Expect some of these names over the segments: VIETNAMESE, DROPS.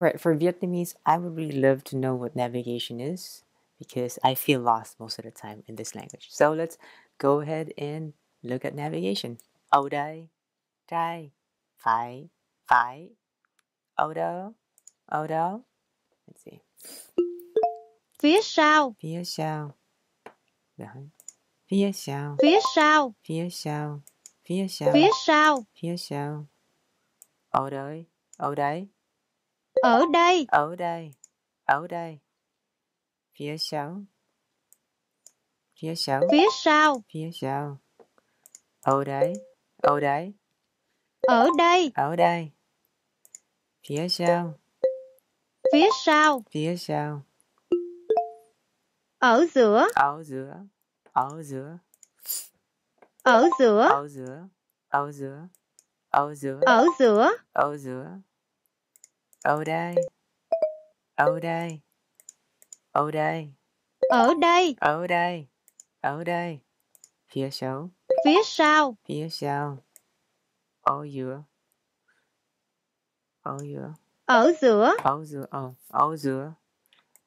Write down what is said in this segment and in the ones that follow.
Right, for Vietnamese, I would really love to know what navigation is because I feel lost most of the time in this language. So let's go ahead and look at navigation. Ở đây, trái, phải, phải. Ở đó, ở đó. Let's see. Phía sau. Phía sau. Phía sau. Phía sau. Phía sau. Phía sau. Phía sau. Phía sau. Ở đây, ở đây. Ở đây. Ở đây. Ở đây. Phía sau. Phía sau. Phía sau. Phía sau. Ở đây. Ở đây. Ở đây. Ở đây. Phía sau. Phía sau. Phía sau. Ở giữa. Ở giữa. Ở giữa. Ở giữa. Ở giữa. Ở giữa. Ở giữa. Ở giữa. Ở giữa. Ở đây. Ở đây. Ở đây. Ở đây. Ở đây. Ở đây. Phía sau. Phía sau. Phía sau. Ở giữa. Ở giữa. Ở giữa. Ở giữa. Ở giữa.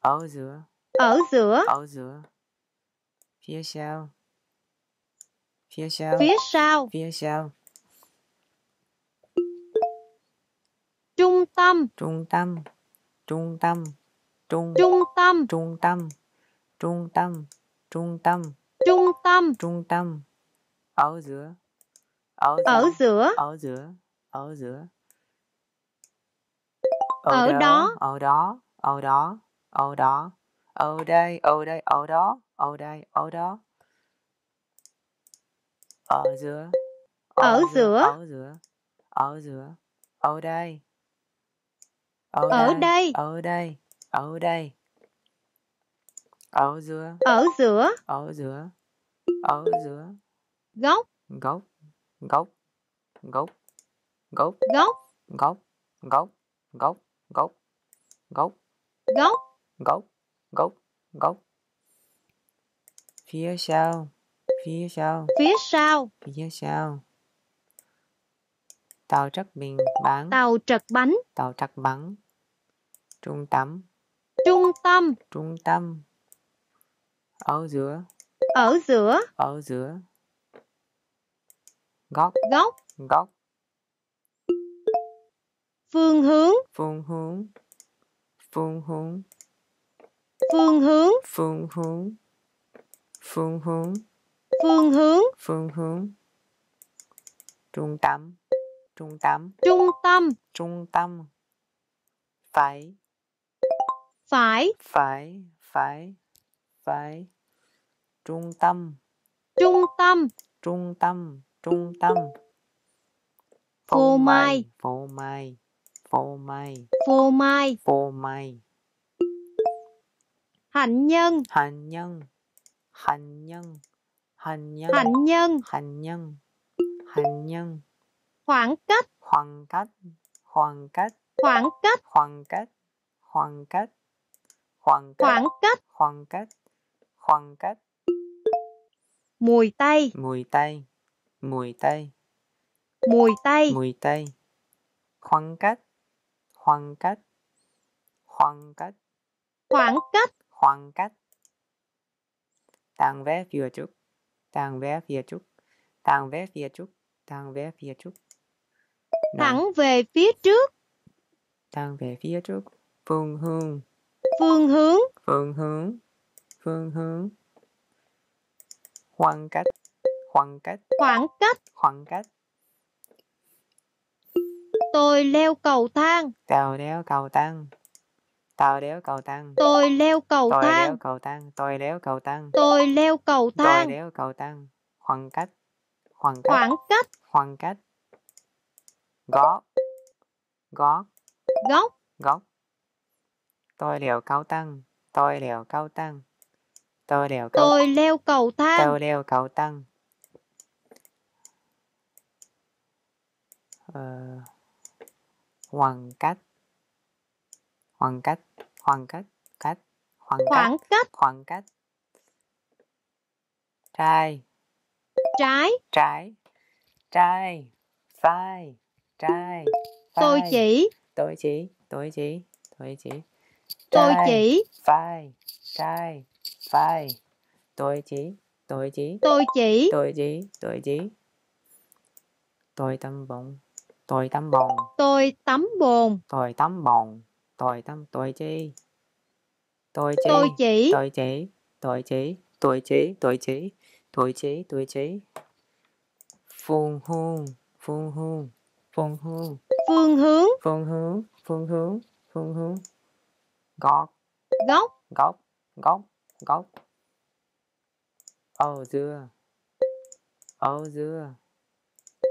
Ở giữa. Ở giữa. Ở giữa. Phía sau. Phía sau. Phía sau. Phía sau. Trung tâm. Trung tâm. Trung tâm. Trung tâm. Trung tâm. Trung tâm. Trung tâm. Trung tâm. Trung tâm. Ở giữa. Ở giữa. Ở giữa. Ở giữa. Ở đó. Ở đó. Ở đó. Ở đó. Ở đây. Ở đây. Ở đó. Ở đây. Ở đó. Ở giữa. Ở giữa. Ở giữa. Ở giữa. Ở đây. Ở đây. Ở đây. Ở đây. Ở giữa. Ở giữa. Ở giữa. Ở giữa. Góc. Góc. Góc. Góc. Góc. Góc. Góc. Góc. Góc. Góc. Góc. Góc. Góc. Góc. Góc. Phía sau. Phía sau. Phía sau. Phía sau. Tàu trật bình bán. Tàu trật bánh. Tàu trật bắn. Trung tâm. Trung tâm. Trung tâm. Ở giữa. Ở giữa. Ở giữa. Góc. Góc. Góc. Phương hướng. Phương hướng. Phương hướng. Phương hướng. Phương hướng. Phương hướng. Phương hướng. Phương hướng. Trung tâm. Trung tâm. Trung tâm. Trung tâm. Phải. Phải. Phải. Phải. Phải. Trung tâm. Trung tâm. Trung tâm. Trung tâm. Phô mai. Phô mai. Phô mai. Phô mai. Phô mai. Hạnh nhân. Hạnh nhân. Hạnh nhân. Hạnh nhân. Hạnh nhân. Hạnh nhân. Hạnh nhân. Khoảng cách. Khoảng cách. Khoảng cách. Khoảng cách. Khoảng cách. Khoảng cách. Khoảng cách. Khoảng cách. Khoảng cách. Khoảng cách. Mùi tây. Mùi tây. Mùi tây. Mùi tây. Mùi tây. Khoảng cách. Khoảng cách. Khoảng cách. Khoảng cách. Khoảng cách. Tàng vé phía trước. Tàng vé phía trước. Tàng vé phía trước. Tàng vé phía trước. Thẳng về phía trước. Thẳng về phía trước. Phương hướng. Phương hướng. Phương hướng. Phương hướng. Khoảng cách. Khoảng cách. Khoảng cách. Khoảng cách. Tôi leo cầu thang. Tao leo cầu thang. Tao leo cầu thang. Tôi leo cầu thang. Tôi leo cầu thang. Tôi leo cầu thang. Tôi leo cầu thang. Tôi leo cầu thang. Khoảng cách. Khoảng cách. Khoảng cách. Khoảng cách. Góc. Góc. Góc. Góc. Tôi leo cầu thang. Tôi leo cầu thang. Tôi leo cầu. Tôi leo cầu thang. Tôi leo cầu thang. Khoảng cách. Khoảng cách. Khoảng cách. Cách. Khoảng cách. Khoảng cách. Trái. Trái. Trái. Trái. Phải. Trái. Tôi chỉ. Tôi chỉ. Tôi chỉ. với chị. Tôi chỉ. Tôi chỉ. Tôi chỉ. Phương hướng. Góc. Ở giữa.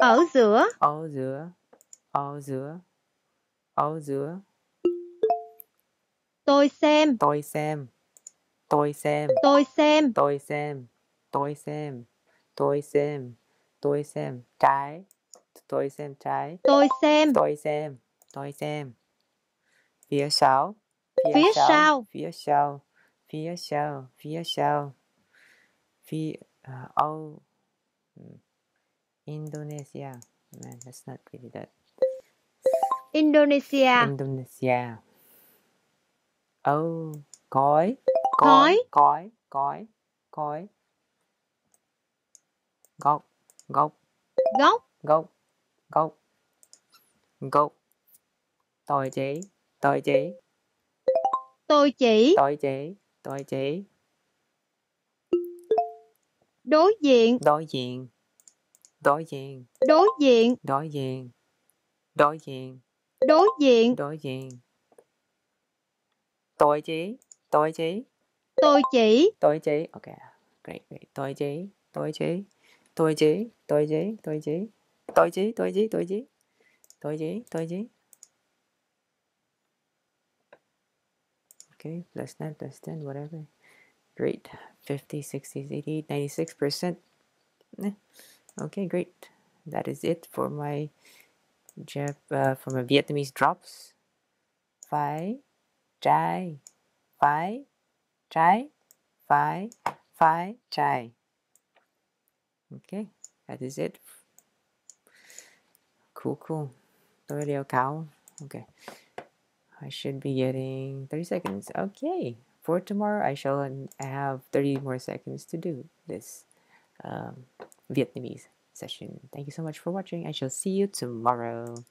Tôi xem. Trái. Tôi xem. Phía sau. Indonesia. Man, that's not really that. Indonesia. Cõi. Gốc. Tôi chỉ. Đối diện. Tôi chỉ. Okay. Great. Tôi chỉ. Okay, +9, +10, whatever. Great. 50, 60, 80, 96%. Okay, great. That is it for my Vietnamese drops. Phai chai. Okay, that is it. Cool. Okay. I should be getting 30 seconds. Okay. For tomorrow, I shall have 30 more seconds to do this Vietnamese session. Thank you so much for watching. I shall see you tomorrow.